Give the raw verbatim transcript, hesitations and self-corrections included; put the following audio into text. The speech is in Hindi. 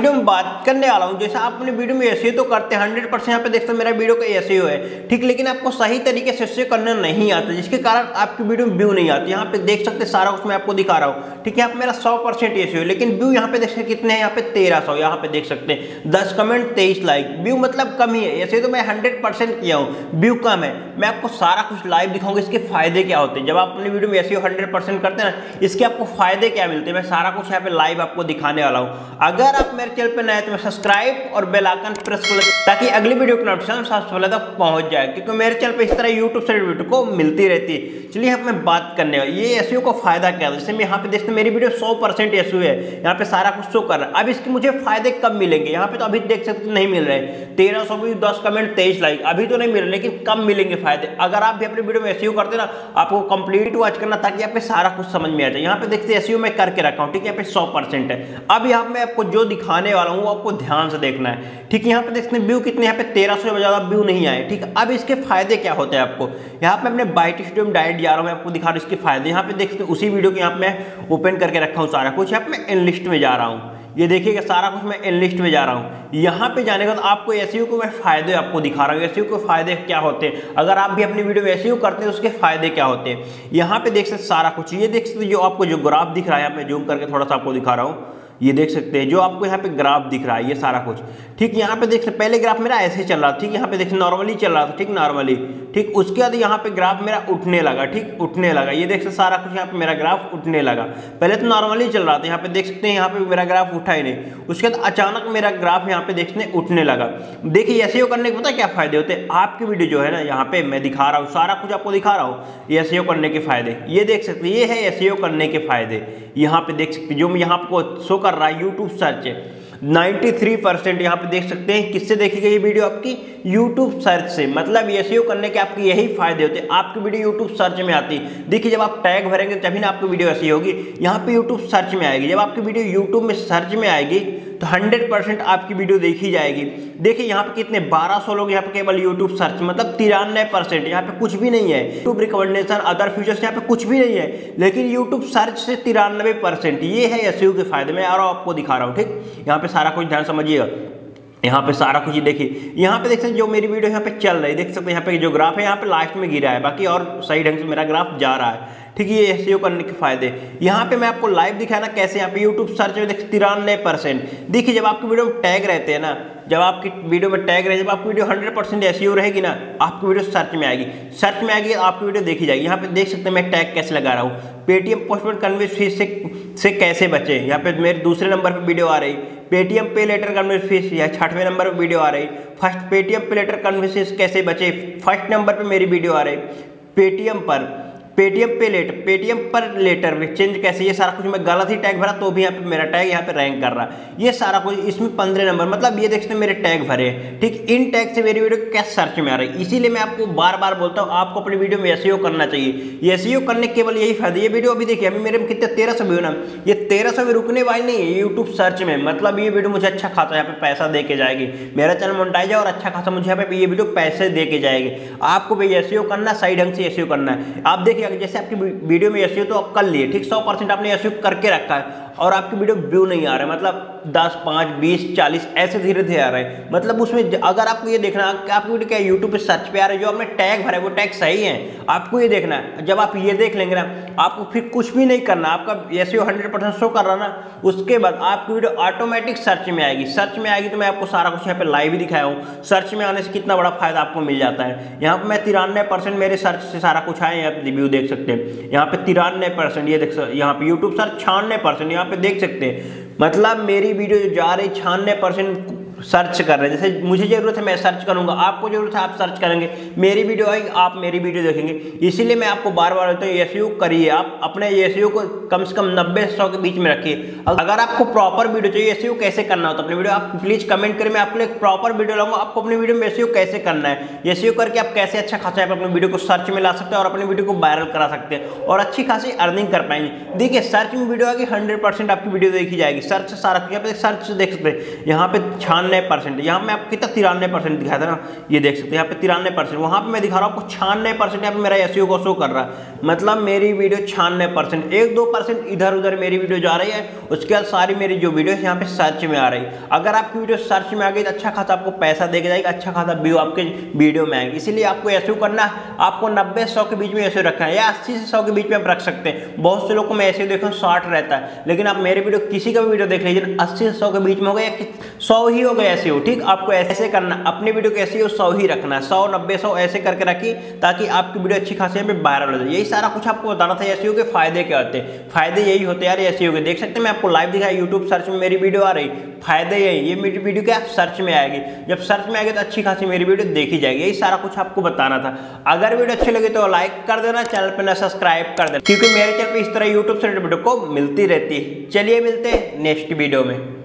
वीडियो में बात करने वाला हूँ। जैसे आप अपने वीडियो में एसईओ तो करते हैं हंड्रेड परसेंट यहाँ पे देखते हैं मेरा वीडियो का एसईओ है ठीक, लेकिन आपको सही तरीके से एसईओ करना नहीं आता, जिसके कारण आपकी वीडियो में व्यू नहीं आती। यहाँ पे देख सकते सारा उसमें आपको दिखा रहा हूँ ठीक है। यहाँ मेरा सौ परसेंट एसईओ, लेकिन व्यू यहाँ पे देख सकते कितने हैं, यहाँ पे तेरह सौ यहाँ पे देख सकते हैं, दस कमेंट तेईस लाइक, व्यू मतलब कम ही है। एसईओ तो मैं हंड्रेड परसेंट किया हूँ, व्यू कम है। मैं आपको सारा कुछ लाइव दिखाऊंगा इसके फायदे क्या होते हैं, जब आप अपनी वीडियो में एसईओ हंड्रेड परसेंट करते हैं ना इसके आपको फायदे क्या मिलते हैं, मैं सारा कुछ यहाँ पे लाइव आपको दिखाने वाला हूँ। अगर आप मेरे चैनल पे नए हैं तो मैं सब्सक्राइब और बेल आइकन प्रेस कर लें ताकि अगली वीडियो की नोटिफिकेशन सबसे पहले तक पहुंच जाए, क्योंकि मेरे चैनल पे इस तरह यूट्यूब से वीडियो को मिलती रहती है। चलिए यहाँ मैं बात करने वाला ये एसईओ का फायदा क्या है। जैसे मैं यहाँ पे देखते मेरी वीडियो सौ परसेंट एसईओ है, यहाँ पे सारा कुछ शो कर रहा है। अब इसके मुझे फायदे कब मिलेंगे, यहाँ पे तो अभी देख सकते नहीं मिल रहे, तेरह सौ भी दस कमेंट तेईस लाइक अभी तो नहीं मिल रहे, लेकिन कब मिलेंगे फायदे। अगर आप भी अपनी वीडियो में एसईओ करते ना आपको कंप्लीट वॉच करना ताकि आप सारा कुछ समझ में आ जाए। यहाँ पे देखते एसईओ मैं करके रखा हूँ ठीक है, यहाँ पे सौ परसेंट है। अब यहाँ पे आपको जो दिखाने वाला हूँ वो आपको ध्यान से देखना है ठीक है। यहाँ पे देखते हैं व्यू कितने, यहाँ पे तेरह सौ ज़्यादा व्यू नहीं आए ठीक है। अब इसके फायदे क्या होते हैं आपको, यहाँ पे अपने बाइट स्टूडियो में डायरेक्ट जा रहा हूँ, मैं आपको दिखा रहा हूँ इसके फायदे। यहाँ पे देखते हैं उसी वीडियो के यहाँ मैं ओपन करके रखा हूँ सारा कुछ, यहाँ पे एनलिस्ट में जा रहा हूँ, ये देखिएगा सारा कुछ मैं एनलिस्ट में जा रहा हूँ। यहाँ पे जाने का तो आपको एसईओ के मैं फायदे आपको दिखा रहा हूँ, एसईओ के फायदे क्या होते हैं। अगर आप भी अपनी वीडियो में एसईओ करते हैं तो उसके फायदे क्या होते हैं, यहाँ पे देख सकते सारा कुछ। ये देख सकते जो आपको जो ग्राफ दिख रहा है, मैं जूम करके थोड़ा सा आपको दिखा रहा हूँ, ये देख सकते हैं जो आपको यहाँ पे ग्राफ दिख रहा है ये सारा कुछ ठीक। यहाँ पे देख सकते पहले ग्राफ मेरा ऐसे चल रहा था ठीक, यहाँ पे देख नॉर्मली चल रहा था ठीक, नॉर्मली ठीक। उसके बाद यहाँ पे ग्राफ मेरा उठने लगा ठीक, उठने लगा, ये देख सकते सारा कुछ यहाँ पे मेरा ग्राफ उठने लगा। पहले तो नॉर्मली चल रहा था, यहाँ पे देख सकते हैं यहाँ पे मेरा ग्राफ उठा ही नहीं, उसके बाद अचानक मेरा ग्राफ यहाँ पे देखने उठने लगा। देखिए एसईओ करने के पता क्या फायदे होते हैं, आपकी वीडियो जो है ना यहाँ पे मैं दिखा रहा हूँ सारा कुछ आपको दिखा रहा हूँ एसईओ करने के फायदे। ये देख सकते ये है एसईओ करने के फायदे, यहाँ पे देख सकते जो मैं यहाँ आपको शो कर रहा है यूट्यूब सर्च है तिरानवे परसेंट यहाँ पे देख सकते हैं। किससे देखी गई ये वीडियो आपकी यूट्यूब सर्च से, मतलब एसईओ करने के आपके यही फायदे होते हैं। आपकी वीडियो यूट्यूब सर्च में आती है, देखिए जब आप टैग भरेंगे तभी ना आपकी वीडियो एसईओ होगी, यहाँ पे यूट्यूब सर्च में आएगी। जब आपकी वीडियो यूट्यूब में सर्च में आएगी तो हंड्रेड परसेंट आपकी वीडियो देखी जाएगी। देखिए यहाँ पे कितने बारह सौ लोग यहाँ पे केवल यूट्यूब सर्च, मतलब तिरानवे परसेंट, यहाँ पे कुछ भी नहीं है यूट्यूब रिकमेंडेशन अदर फीचर्स यहाँ पे कुछ भी नहीं है, लेकिन यूट्यूब सर्च से तिरानवे परसेंट। ये है एसईओ के फायदे, मैं और आपको दिखा रहा हूँ ठीक। यहाँ पे सारा कुछ ध्यान समझिएगा, यहाँ पे सारा कुछ देखिए, यहाँ पे देख सकते हैं जो मेरी वीडियो यहाँ पे चल रही देख सकते हैं, यहाँ पे जो ग्राफ है यहाँ पे लास्ट में गिरा है, बाकी और सही ढंग से मेरा ग्राफ जा रहा है ठीक है। ये एसईओ करने के फायदे यहाँ पे मैं आपको लाइव दिखाया ना कैसे, यहाँ पे यूट्यूब सर्च में देख तिरानवे परसेंट। देखिए जब आपकी वीडियो में टैग रहते हैं ना, जब आपकी वीडियो में टैग रहेगी, जब आपकी वीडियो हंड्रेड परसेंट एसईओ रहेगी ना आपकी वीडियो सर्च में आएगी, सर्च में आएगी आपकी वीडियो देखी जाएगी। यहाँ पे देख सकते हैं मैं टैग कैसे लगा रहा हूँ, पेटीएम पोस्टपेड कन्वेंस फीस से से कैसे बचे, यहाँ पे मेरे दूसरे नंबर पे वीडियो आ रही, Paytm pay later convenience fees यहाँ छठवें नंबर पे वीडियो आ रही, first Paytm pay later convenience fees कैसे बचे फर्स्ट नंबर पे मेरी वीडियो आ रही, पेटीएम पर पेटीएम पे लेटर पेटीएम पर लेटर में चेंज कैसे, ये सारा कुछ मैं गलत ही टैग भरा तो भी यहाँ पे मेरा टैग यहाँ पे रैंक कर रहा है, ये सारा कुछ इसमें पंद्रह नंबर मतलब ये देखते हैं मेरे टैग भरे ठीक। इन टैग से मेरी वीडियो कैसे सर्च में आ रही है, इसीलिए मैं आपको बार बार बोलता हूँ आपको अपनी वीडियो में एसईओ करना चाहिए। एसईओ करने के केवल यही फायदा। ये वीडियो अभी देखिए अभी मेरे में कितने तेरह सौ व्यू ना, ये तेरह सौ भी रुकने वाली नहीं है यूट्यूब सर्च में, मतलब ये वीडियो मुझे अच्छा खासा यहाँ पे पैसा दे के जाएगी, मेरा चैनल मोनेटाइज है और अच्छा खासा मुझे यहाँ पे ये वीडियो पैसे दे के जाएगी। आपको भाई एसईओ करना सही ढंग से एसईओ करना है। आप देखिए जैसे आपकी वीडियो में एसईओ तो आप कर लिए ठीक, सौ परसेंट आपने एसईओ करके रखा है और आपकी वीडियो व्यू नहीं आ रहा है, मतलब दस, पाँच, बीस, चालीस ऐसे धीरे धीरे आ रहे हैं, मतलब उसमें अगर आपको ये देखना है कि आपकी वीडियो क्या यूट्यूब पे सर्च पे आ रहा है, जो आपने टैग भरा है वो टैग सही है, आपको ये देखना है। जब आप ये देख लेंगे ना आपको फिर कुछ भी नहीं करना, आपका एसईओ हंड्रेड परसेंट शो कर रहा ना, उसके बाद आपकी वीडियो ऑटोमेटिक सर्च में आएगी। सर्च में आएगी तो मैं आपको सारा कुछ यहाँ पे लाइव ही दिखाया हूँ, सर्च में आने से कितना बड़ा फायदा आपको मिल जाता है। यहाँ पर मैं तिरानवे परसेंट मेरे सर्च से सारा कुछ आए, आप रिव्यू देख सकते हैं यहाँ पे तिरानवे परसेंट, ये देख सकते यहाँ पे यूट्यूब सर्च छियानवे परसेंट, यहाँ पे देख सकते हैं मतलब मेरी वीडियो जो जा रही छियानवे परसेंट सर्च कर रहे हैं। जैसे मुझे ज़रूरत है मैं सर्च करूंगा, आपको ज़रूरत है आप सर्च करेंगे, मेरी वीडियो आएगी आप मेरी वीडियो देखेंगे। इसीलिए मैं आपको बार बार बोलता हूँ एसईओ करिए, आप अपने एसईओ को कम से कम नब्बे सौ के बीच में रखिए। अगर आपको प्रॉपर वीडियो चाहिए एसईओ कैसे करना हो तो अपनी वीडियो आप प्लीज़ कमेंट करें, मैं आपको एक प्रॉपर वीडियो लाऊंगा आपको अपनी वीडियो में एसईओ कैसे करना है, एसईओ करके आप कैसे अच्छा खासा आप अपनी वीडियो को सर्च में ला सकते हैं और अपनी वीडियो को वायरल करा सकते हैं और अच्छी खासी अर्निंग कर पाएंगे। देखिए सर्च में वीडियो आएगी हंड्रेड परसेंट आपकी वीडियो देखी जाएगी, सर्च सारा सर्च देख सकते हैं यहाँ पे छान तिरानवे परसेंट यहाँ मैं आपको कितना तिरानवे परसेंट दिखाया था ना, ये देख सकते हैं यहाँ पे तिरानवे परसेंट, वहाँ पे मैं दिखा रहा हूँ आपको छियानवे परसेंट यहाँ पे मेरा एसईओ को शो कर रहा है, मतलब मेरी वीडियो छियानवे परसेंट, एक दो परसेंट इधर उधर मेरी वीडियो जा रही है, उसके बाद सारी मेरी जो वीडियो यहाँ पे सर्च में आ रही है। अगर आपकी वीडियो सर्च में आ गई तो अच्छा खासा आपको पैसा देके जाएगा, अच्छा खासा व्यू आपके वीडियो में आएगी। इसीलिए आपको एसईओ करना है, आपको नब्बे सौ के बीच में एसईओ रखना है या अस्सी से सौ के बीच में आप रख सकते हैं। बहुत से लोग को मैं एसईओ देखता हूँ साठ रहता है, लेकिन आप मेरे वीडियो किसी का भी वीडियो देख लीजिए अस्सी से सौ के बीच में हो गया या सौ ही हो गया एसईओ। ठीक, आपको ऐसे करना, अपनी वीडियो के एसईओ सौ ही रखना है, सौ नब्बे सौ ऐसे करके रखिए ताकि आपकी वीडियो अच्छी खासी में वायरल हो जाए। यही सारा कुछ आपको बताना था, एसईओ के फायदे क्या होते हैं, फायदे यही होते हैं यार एसईओ के। देख सकते हैं मैं आपको लाइव दिखाया, यूट्यूब सर्च में मेरी वीडियो आ रही, फायदे यही, ये मेरी वीडियो क्या सर्च में आएगी, जब सर्च में आएगी तो अच्छी खासी मेरी वीडियो देखी जाएगी। यही सारा कुछ आपको बताना था। अगर वीडियो अच्छी लगी तो लाइक कर देना, चैनल पर ना सब्सक्राइब कर देना, क्योंकि मेरे चैनल पर इस तरह यूट्यूब से वीडियो को मिलती रहती है। चलिए मिलते हैं नेक्स्ट वीडियो में।